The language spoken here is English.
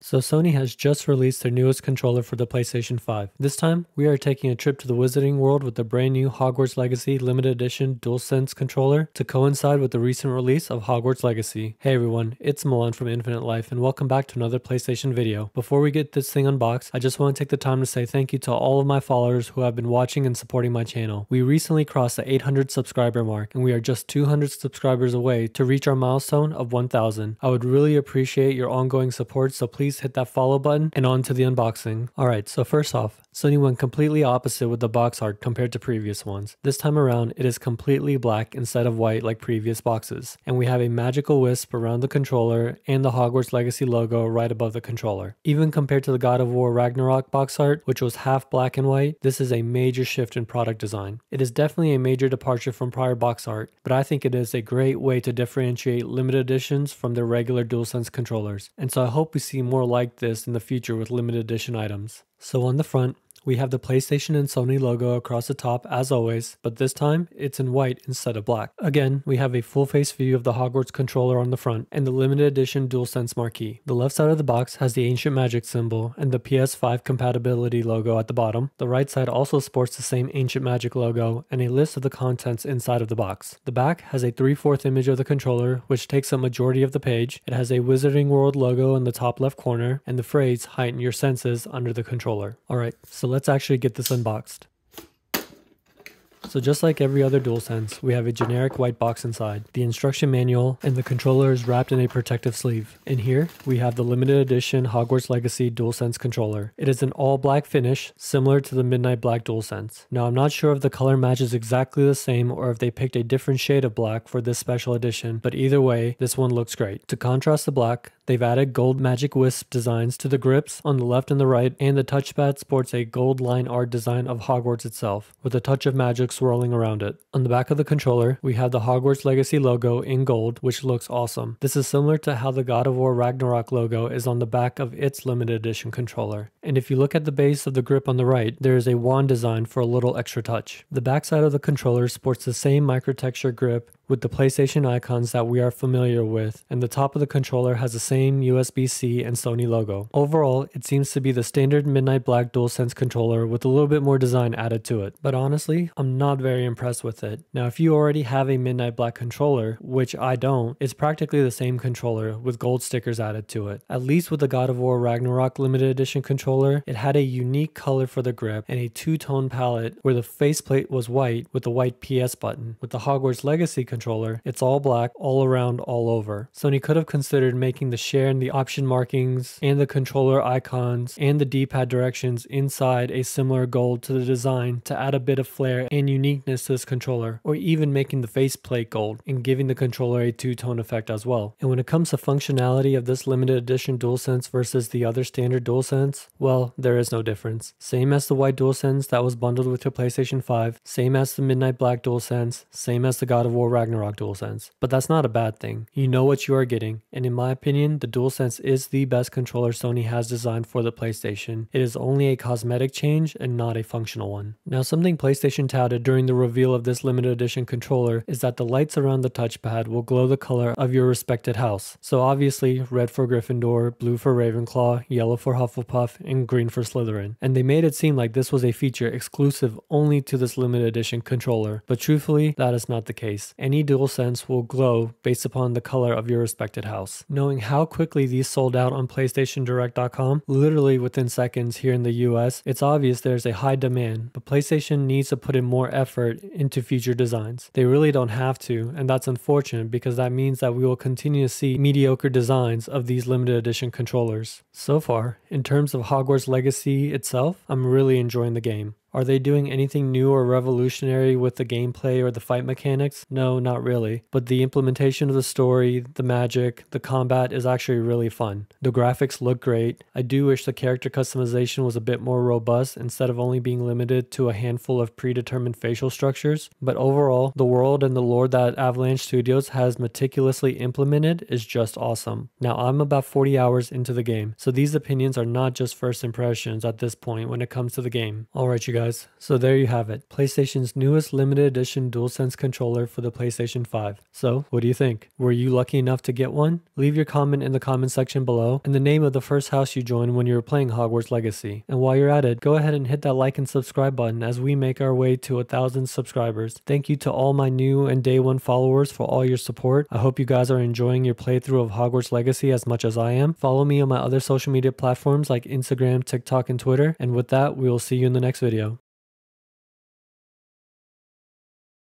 So Sony has just released their newest controller for the PlayStation 5. This time, we are taking a trip to the Wizarding World with the brand new Hogwarts Legacy limited edition DualSense controller to coincide with the recent release of Hogwarts Legacy. Hey everyone, it's Milan from Infinite Life and welcome back to another PlayStation video. Before we get this thing unboxed, I just want to take the time to say thank you to all of my followers who have been watching and supporting my channel. We recently crossed the 800 subscriber mark and we are just 200 subscribers away to reach our milestone of 1,000. I would really appreciate your ongoing support, so please hit that follow button and on to the unboxing. Alright, so first off, Sony went completely opposite with the box art compared to previous ones. This time around, it is completely black instead of white like previous boxes, and we have a magical wisp around the controller and the Hogwarts Legacy logo right above the controller. Even compared to the God of War Ragnarok box art, which was half black and white, this is a major shift in product design. It is definitely a major departure from prior box art, but I think it is a great way to differentiate limited editions from their regular DualSense controllers, and so I hope we see more like this in the future with limited edition items. So on the front, we have the PlayStation and Sony logo across the top as always, but this time it's in white instead of black. Again, we have a full face view of the Hogwarts controller on the front and the limited edition DualSense marquee. The left side of the box has the Ancient Magic symbol and the PS5 compatibility logo at the bottom. The right side also sports the same Ancient Magic logo and a list of the contents inside of the box. The back has a 3/4 image of the controller, which takes up majority of the page. It has a Wizarding World logo in the top left corner and the phrase "heighten your senses" under the controller. Alright, so let's actually get this unboxed. So just like every other DualSense, we have a generic white box inside, the instruction manual, and the controller is wrapped in a protective sleeve. In here, we have the limited edition Hogwarts Legacy DualSense controller. It is an all-black finish, similar to the Midnight Black DualSense. Now, I'm not sure if the color match is exactly the same or if they picked a different shade of black for this special edition, but either way, this one looks great. To contrast the black, they've added gold magic wisp designs to the grips on the left and the right, and the touchpad sports a gold line art design of Hogwarts itself, with a touch of magic swirling around it. On the back of the controller, we have the Hogwarts Legacy logo in gold, which looks awesome. This is similar to how the God of War Ragnarok logo is on the back of its limited edition controller. And if you look at the base of the grip on the right, there is a wand design for a little extra touch. The backside of the controller sports the same microtexture grip with the PlayStation icons that we are familiar with, and the top of the controller has the same USB-C and Sony logo. Overall, it seems to be the standard Midnight Black DualSense controller with a little bit more design added to it, but honestly, I'm not very impressed with it. Now, if you already have a Midnight Black controller, which I don't, it's practically the same controller with gold stickers added to it. At least with the God of War Ragnarok limited edition controller, it had a unique color for the grip and a two-tone palette where the faceplate was white with the white PS button. With the Hogwarts Legacy controller, it's all black all around all over. Sony could have considered making the share and the option markings and the controller icons and the D-pad directions inside a similar gold to the design to add a bit of flair and uniqueness to this controller, or even making the faceplate gold and giving the controller a two-tone effect as well. And when it comes to functionality of this limited edition DualSense versus the other standard DualSense, well, there is no difference. Same as the white DualSense that was bundled with your PlayStation 5, same as the Midnight Black DualSense, same as the God of War Ragnarok DualSense. But that's not a bad thing. You know what you are getting, and in my opinion, the DualSense is the best controller Sony has designed for the PlayStation. It is only a cosmetic change and not a functional one. Now, something PlayStation touted during the reveal of this limited edition controller is that the lights around the touchpad will glow the color of your respected house. So obviously, red for Gryffindor, blue for Ravenclaw, yellow for Hufflepuff, and green for Slytherin. And they made it seem like this was a feature exclusive only to this limited edition controller, but truthfully, that is not the case. Any DualSense will glow based upon the color of your respected house. Knowing how quickly these sold out on PlayStationDirect.com, literally within seconds here in the US, it's obvious there's a high demand, but PlayStation needs to put in more effort into future designs. They really don't have to, and that's unfortunate because that means that we will continue to see mediocre designs of these limited edition controllers. So far, in terms of Hogwarts Legacy itself, I'm really enjoying the game. Are they doing anything new or revolutionary with the gameplay or the fight mechanics? No, not really. But the implementation of the story, the magic, the combat is actually really fun. The graphics look great. I do wish the character customization was a bit more robust instead of only being limited to a handful of predetermined facial structures. But overall, the world and the lore that Avalanche Studios has meticulously implemented is just awesome. Now, I'm about 40 hours into the game, so these opinions are not just first impressions at this point when it comes to the game. Alright, you guys. guys, so there you have it, PlayStation's newest limited edition DualSense controller for the PlayStation 5. So, what do you think? Were you lucky enough to get one? Leave your comment in the comment section below and the name of the first house you joined when you were playing Hogwarts Legacy. And while you're at it, go ahead and hit that like and subscribe button as we make our way to 1,000 subscribers. Thank you to all my new and day one followers for all your support. I hope you guys are enjoying your playthrough of Hogwarts Legacy as much as I am. Follow me on my other social media platforms like Instagram, TikTok, and Twitter. And with that, we will see you in the next video.